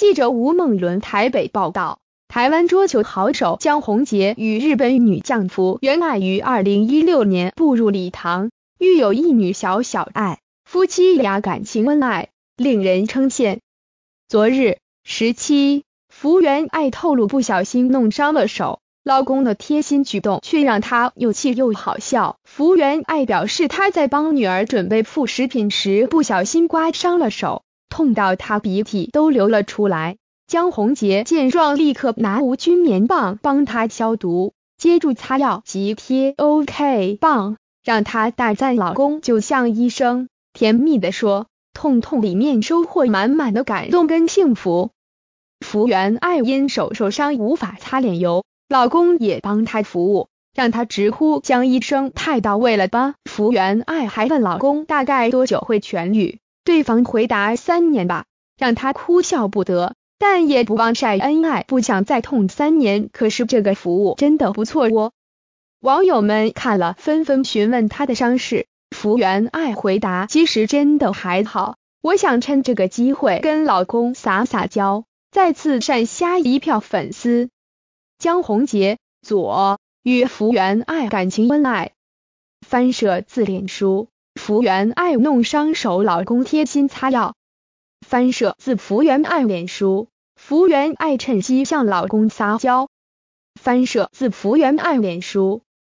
记者吴梦伦台北报道，台湾桌球好手江宏杰与日本女将福原爱于2016年步入礼堂，育有一女小爱，夫妻俩感情恩爱，令人称羡。昨日17，福原爱透露不小心弄伤了手，老公的贴心举动却让她又气又好笑。福原爱表示，她在帮女儿准备副食品时不小心刮伤了手，痛到她鼻涕都流了出来。江宏杰见状立刻拿无菌棉棒帮她消毒，接住擦药及贴 OK 棒，让她大赞老公就像医生，甜蜜地说，痛里面收获满满的感动跟幸福。福原爱因手受伤无法擦脸油，老公也帮她服务，让她直呼江医生太到位了吧。福原爱还问老公大概多久会痊愈，对方回答3年吧，让她哭笑不得，但也不忘晒恩爱，不想再痛3年，可是这个服务真的不错哦。网友们看了纷纷询问她的伤势，福原爱回答，其实真的还好，我想趁这个机会跟老公撒娇，再次晒瞎一票粉丝。江宏杰与福原爱感情恩爱。翻摄自脸书，福原爱弄伤手，老公贴心擦药。翻摄自福原爱脸书，福原爱趁机向老公撒娇。翻摄自福原爱脸书，